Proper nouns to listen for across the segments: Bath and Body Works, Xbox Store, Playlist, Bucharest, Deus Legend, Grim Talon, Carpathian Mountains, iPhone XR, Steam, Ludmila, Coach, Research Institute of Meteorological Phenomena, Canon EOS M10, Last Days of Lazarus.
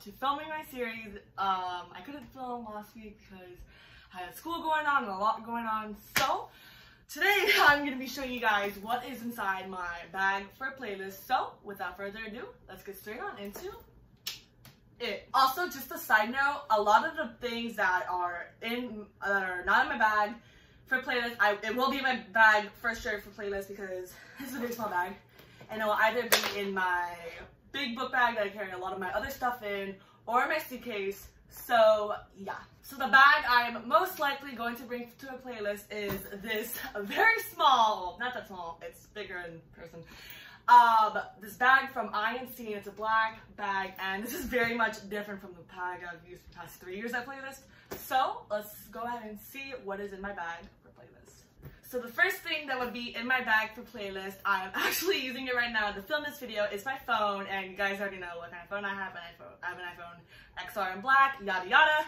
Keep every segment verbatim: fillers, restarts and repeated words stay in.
to filming my series. Um, I couldn't film last week because I had school going on and a lot going on. So today I'm going to be showing you guys what is inside my bag for Playlist. So without further ado, let's get straight on into it. Also, just a side note, a lot of the things that are in that are not in my bag for Playlist, I, it will be in my bag for sure for Playlist because this is a big small bag. And it will either be in my big book bag that I carry a lot of my other stuff in, or my suitcase. So yeah. So the bag I'm most likely going to bring to a Playlist is this very small, not that small, it's bigger in person, um, this bag from I N C. It's a black bag, and this is very much different from the bag I've used for the past three years at Playlist. So let's go ahead and see what is in my bag for Playlist. So the first thing that would be in my bag for Playlist, I'm actually using it right now to film this video, is my phone, and you guys already know what kind of phone I have. I have an iPhone X R in black, yada yada.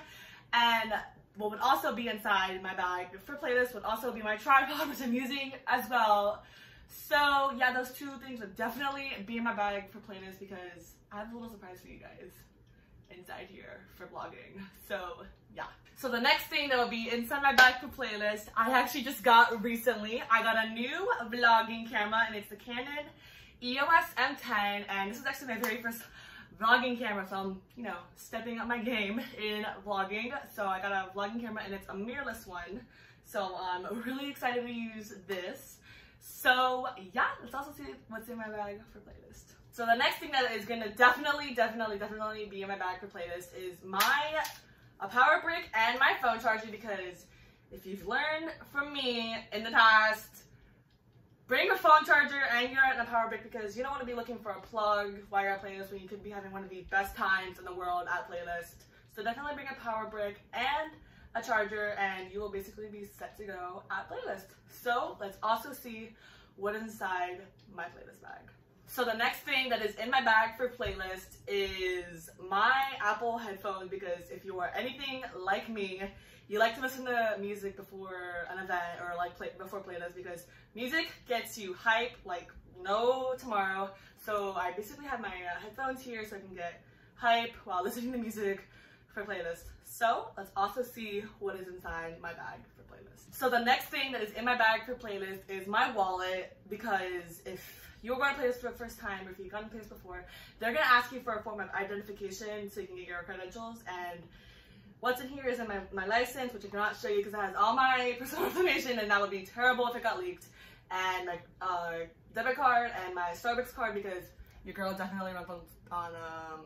And what would also be inside my bag for Playlist would also be my tripod, which I'm using as well. So yeah, those two things would definitely be in my bag for Playlist because I have a little surprise for you guys inside here for vlogging. So yeah. So the next thing that will be inside my bag for Playlist, I actually just got recently. I got a new vlogging camera, and it's the Canon E O S M ten, and this is actually my very first vlogging camera, so I'm, you know, stepping up my game in vlogging. So I got a vlogging camera, and it's a mirrorless one, so I'm really excited to use this. So yeah, let's also see what's in my bag for Playlist. So the next thing that is going to definitely, definitely, definitely be in my bag for Playlist is my a power brick and my phone charger, because if you've learned from me in the past, bring a phone charger and your and a power brick, because you don't want to be looking for a plug while you're at Playlist when you could be having one of the best times in the world at Playlist. So definitely bring a power brick and a charger, and you will basically be set to go at Playlist. So let's also see what is inside my Playlist bag. So the next thing that is in my bag for Playlist is my Apple headphones, because if you are anything like me, you like to listen to music before an event or like play before Playlist, because music gets you hype like no tomorrow. So I basically have my headphones here so I can get hype while listening to music for Playlist. So let's also see what is inside my bag for Playlist. So the next thing that is in my bag for Playlist is my wallet, because if you're going to Playlist for the first time, or if you've gone to Playlist before, they're going to ask you for a form of identification so you can get your credentials, and what's in here is in my, my license, which I cannot show you because it has all my personal information, and that would be terrible if it got leaked, and my uh, debit card and my Starbucks card, because your girl definitely runs on, on um,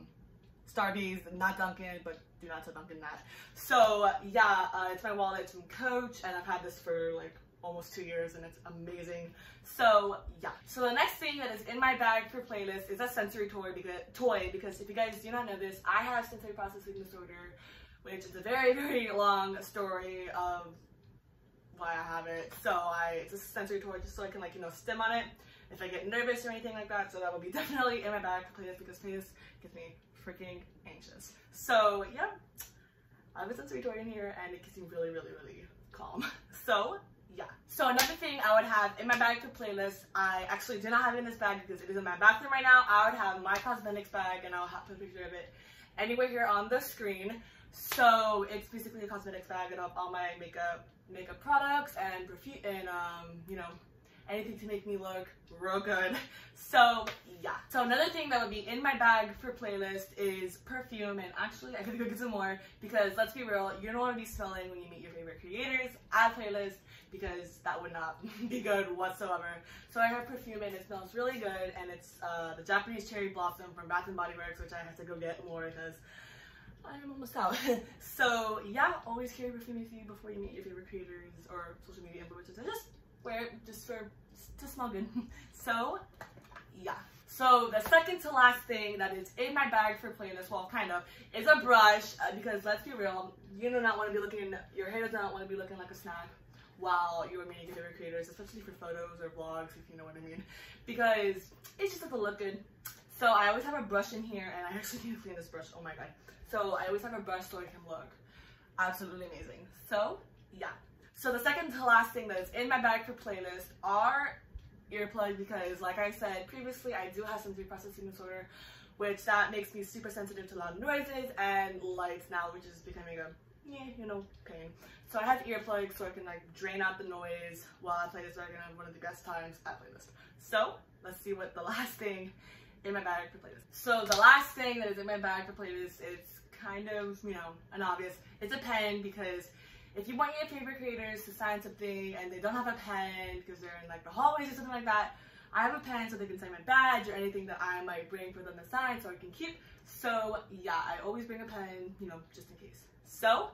Starbucks, not Dunkin', but do not tell Dunkin' that. So yeah, uh, it's my wallet, it's from Coach, and I've had this for like almost two years, and it's amazing. So yeah. So the next thing that is in my bag for Playlist is a sensory toy because, toy, because if you guys do not know this, I have sensory processing disorder, which is a very, very long story of why I have it. So I, it's a sensory toy just so I can like, you know, stim on it if I get nervous or anything like that. So that will be definitely in my bag for Playlist because Playlist gets me freaking anxious. So yeah, I have a sensory toy in here, and it gets me really, really, really calm. So yeah. So another thing I would have in my bag for Playlist, I actually do not have it in this bag because it is in my bathroom right now. I would have my cosmetics bag, and I'll have to put a picture of it anywhere here on the screen. So it's basically a cosmetics bag. It'll have all my makeup, makeup products, and perfume, and um, you know, anything to make me look real good. So yeah. So another thing that would be in my bag for Playlist is perfume, and actually I could go get some more, because let's be real, you don't want to be smelling when you meet your favorite creators at Playlist, because that would not be good whatsoever. So I have perfume, and it smells really good, and it's uh, the Japanese cherry blossom from Bath and Body Works, which I have to go get more because I'm almost out. So yeah, always carry perfume with you before you meet your favorite creators or social media influencers. I just wear it just for to smell good. So yeah. So the second to last thing that is in my bag for Playlist, well, kind of, is a brush, uh, because let's be real, you do not want to be looking, your hair does not want to be looking like a snack while you are meeting your favorite creators, especially for photos or vlogs, if you know what I mean, because it's just doesn't look good. So I always have a brush in here, and I actually need to clean this brush, oh my god. So I always have a brush so I can look absolutely amazing. So yeah. So the second to last thing that is in my bag for Playlist are earplugs, because like I said previously, I do have sensory processing disorder, which that makes me super sensitive to loud noises and lights now, which is becoming a, yeah, you know, pain. So I have earplugs so I can like drain out the noise while I play this record, and I have one of the best times at Playlist. So let's see what the last thing in my bag for Playlist. So the last thing that is in my bag for Playlist, it's kind of, you know, an obvious, it's a pen, because if you want your favorite creators to sign something and they don't have a pen because they're in like the hallways or something like that, I have a pen so they can sign my badge or anything that I might bring for them to sign so I can keep. So yeah, I always bring a pen, you know, just in case. So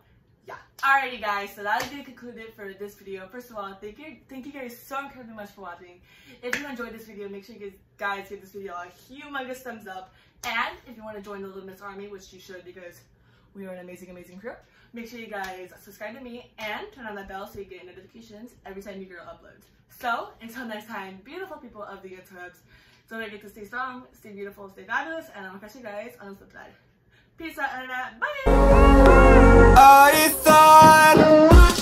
yeah. Alrighty guys, so that is going to conclude it for this video. First of all, thank you, thank you guys so incredibly much for watching. If you enjoyed this video, make sure you guys give this video a humongous thumbs up. And if you want to join the Little Miss Army, which you should because we are an amazing, amazing crew, make sure you guys subscribe to me and turn on that bell so you get notifications every time your girl uploads. So until next time, beautiful people of the interwebs, don't forget to stay strong, stay beautiful, stay fabulous, and I'll catch you guys on the flip side. Peace out, and bye! I thought